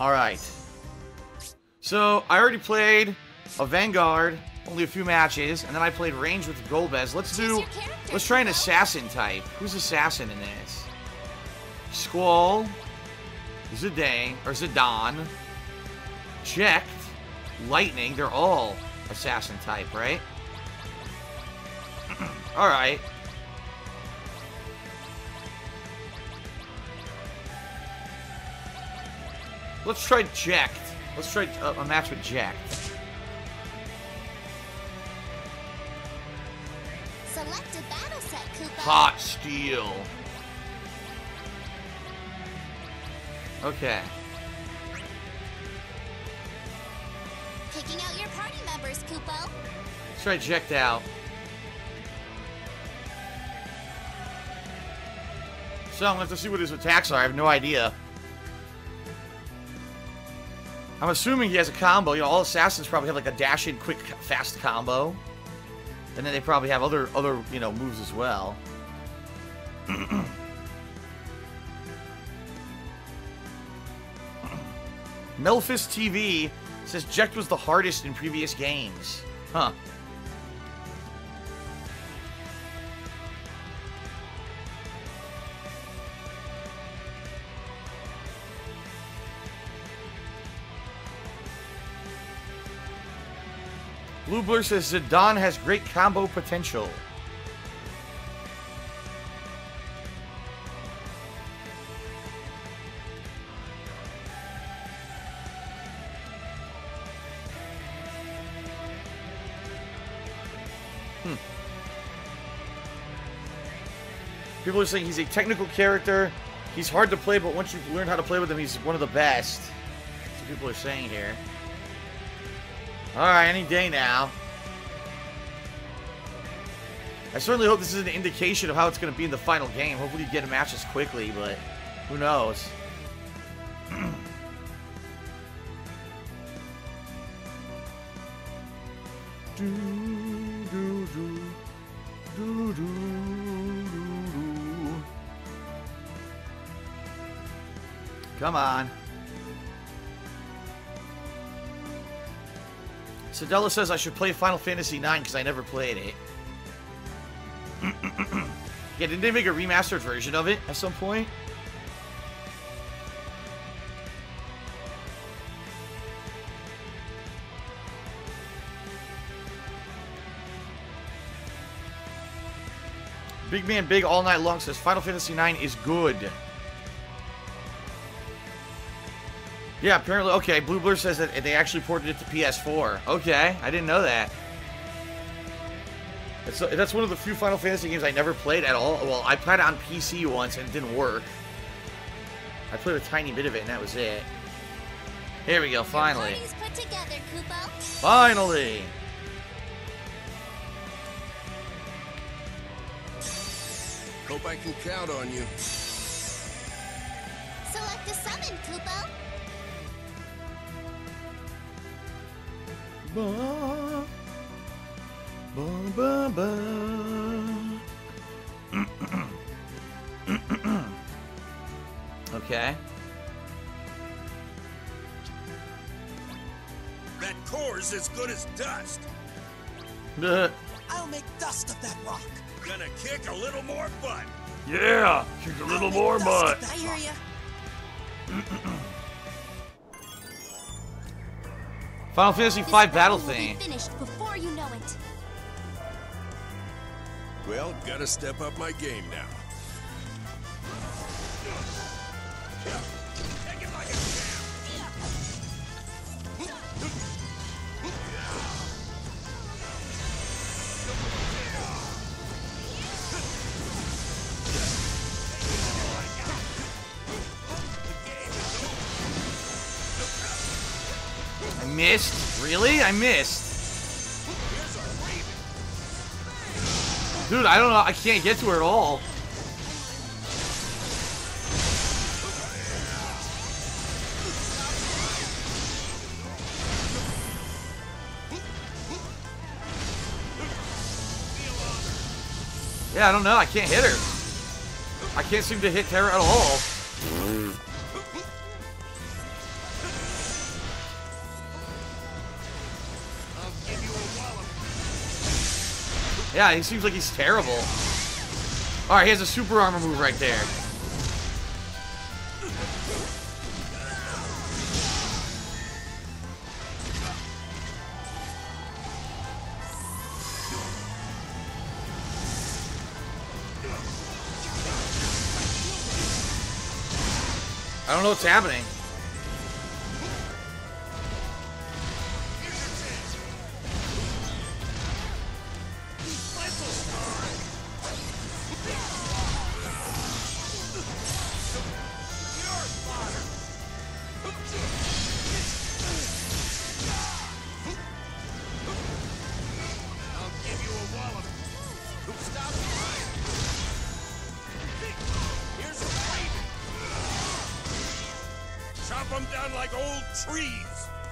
Alright. So, I already played a Vanguard, only a few matches, and then I played Range with Golbez. Let's try an Assassin type. Who's Assassin in this? Squall, Zidane, Jecht, Lightning, they're all Assassin type, right? Alright. Let's try Jecht. Let's try a match with Jecht. Select a battle set, Koopa. Hot steel. Okay. Picking out your party members, Koopa. Let's try Jecht out. So I'm gonna have to see what his attacks are. I have no idea. I'm assuming he has a combo. You know, all assassins probably have like a dash in, quick, fast combo, and then they probably have other you know moves as well. Melfis TV says Jecht was the hardest in previous games. Huh. Blubler says Zidane has great combo potential. People are saying he's a technical character. He's hard to play, but once you learn how to play with him, he's one of the best. That's what people are saying here. Alright, any day now. I certainly hope this is an indication of how it's going to be in the final game. Hopefully you get matches quickly, but who knows. Come on. Sadella says I should play Final Fantasy IX because I never played it. Yeah, didn't they make a remastered version of it at some point? Big Man Big All Night Long says Final Fantasy IX is good. Yeah, apparently, okay, Blue Blur says that they actually ported it to PS4. Okay, I didn't know that. That's one of the few Final Fantasy games I never played at all. Well, I played it on PC once and it didn't work. I played a tiny bit of it and that was it. Here we go, finally. Your party's put together, Koopa. Finally! Hope I can count on you. Select a summon, Koopa. Ba, ba, ba, ba. Okay. That core's as good as dust. I'll make dust of that rock. Gonna kick a little more butt. Yeah, kick a little more butt. I hear ya. Final Fantasy V battle thing. You know it. Well, gotta step up my game now. Missed? Really? I missed. Dude, I don't know. I can't get to her at all. Yeah, I don't know. I can't hit her. I can't seem to hit Terra at all. Yeah, he seems like he's terrible. Alright, he has a super armor move right there. I don't know what's happening.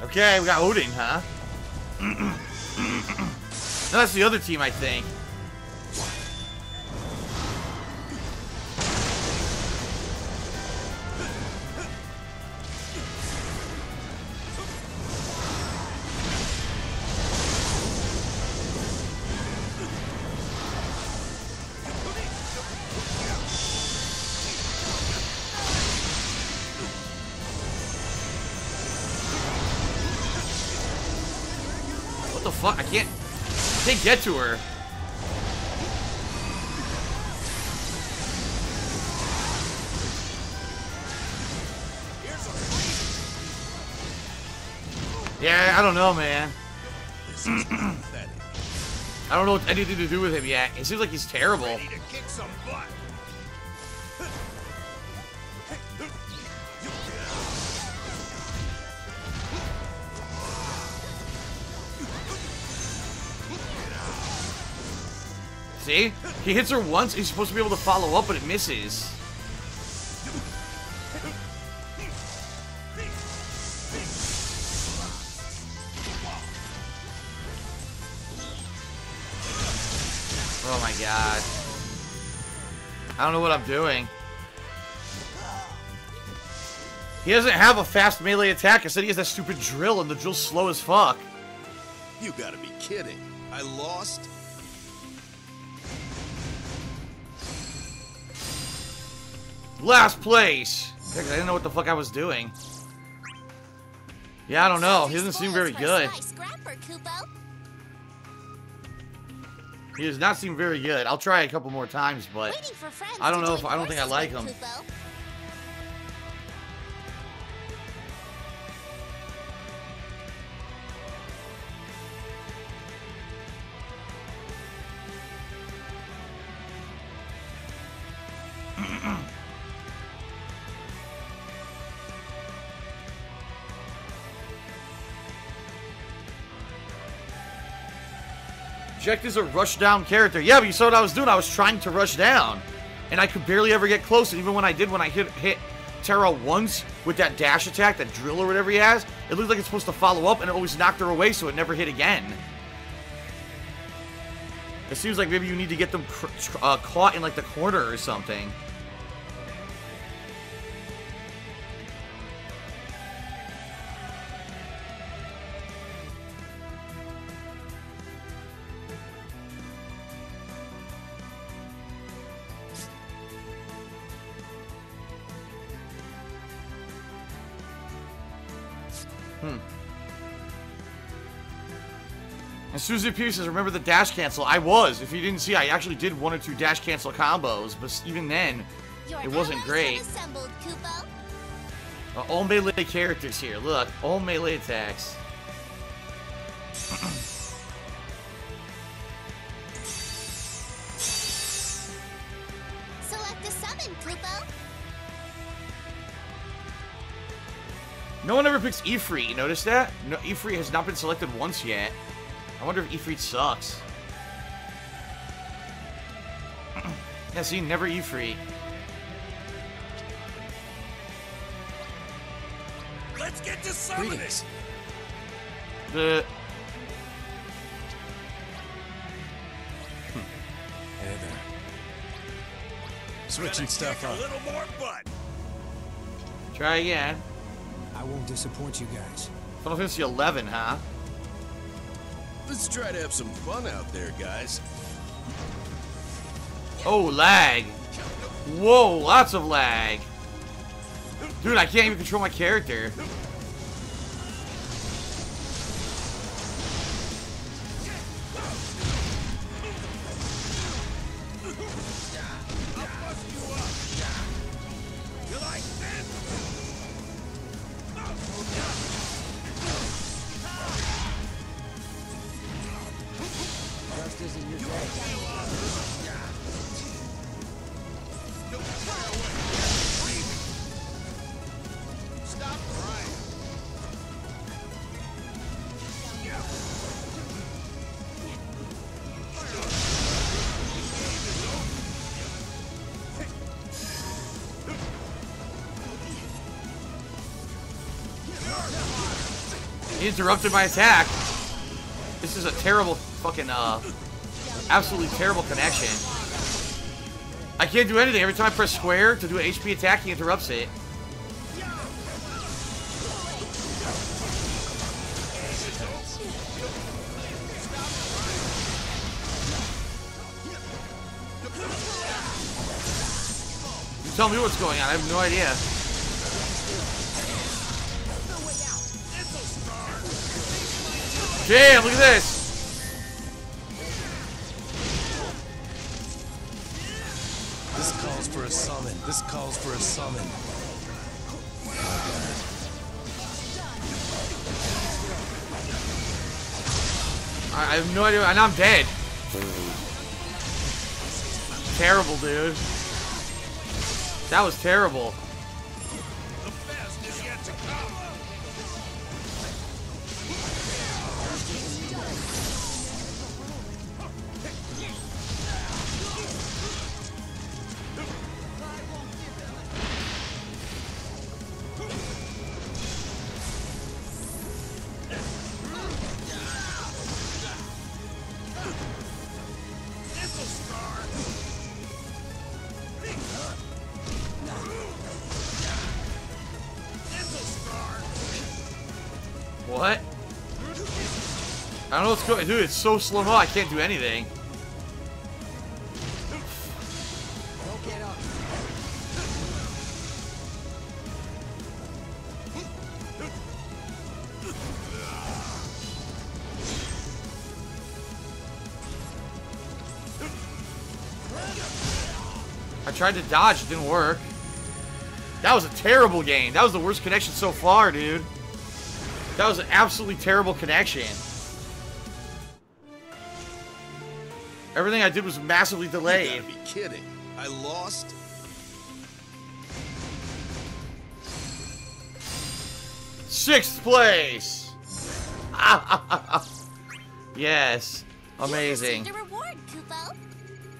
Okay, we got Odin, huh? No, that's the other team, I think. Fuck, I can't get to her. Yeah, I don't know, man. I don't know what anything to do with him yet. It seems like he's terrible. See? He hits her once, he's supposed to be able to follow up, but it misses. Oh my god. I don't know what I'm doing. He doesn't have a fast melee attack. I said he has that stupid drill, and the drill's slow as fuck. You gotta be kidding. I lost? Last place! Yeah, 'cause I didn't know what the fuck I was doing. Yeah, I don't know. He doesn't seem very good. He does not seem very good. I'll try a couple more times, but I don't know if I don't think I like him. Jecht is a rush down character. Yeah, but you saw what I was doing. I was trying to rush down, and I could barely ever get close. And even when I did, when I hit Terra once with that dash attack, that drill or whatever he has, it looked like it's supposed to follow up, and it always knocked her away, so it never hit again. It seems like maybe you need to get them caught in like the corner or something. And Susie P says, remember the dash cancel? I was. If you didn't see, I actually did one or two dash cancel combos, but even then, it wasn't great. All melee characters here. Look, all melee attacks. Select a summon, Koopa. No one ever picks Ifrit. You notice that? No, Ifrit has not been selected once yet. I wonder if Ifrit sucks. Yeah, see, never Ifrit. Let's get to summoning. Hey there. Switching stuff up. A little more butt. Try again. I won't disappoint you guys. Final Fantasy 11, huh? Let's try to have some fun out there, guys. Oh, lag. Whoa, lots of lag. Dude, I can't even control my character. Interrupted my attack. This is a terrible fucking absolutely terrible connection. I can't do anything. Every time I press square to do an HP attack, he interrupts it. You tell me what's going on. I have no idea. Damn, look at this! This calls for a summon. This calls for a summon. I have no idea. And I'm dead. Terrible, dude. That was terrible. What? I don't know what's going on. Dude, it's so slow-mo, I can't do anything. I tried to dodge, it didn't work. That was a terrible game. That was the worst connection so far, dude. That was an absolutely terrible connection. Everything I did was massively delayed. You gotta be kidding. I lost. Sixth place. Yes. Amazing. Here's the reward, Koopa.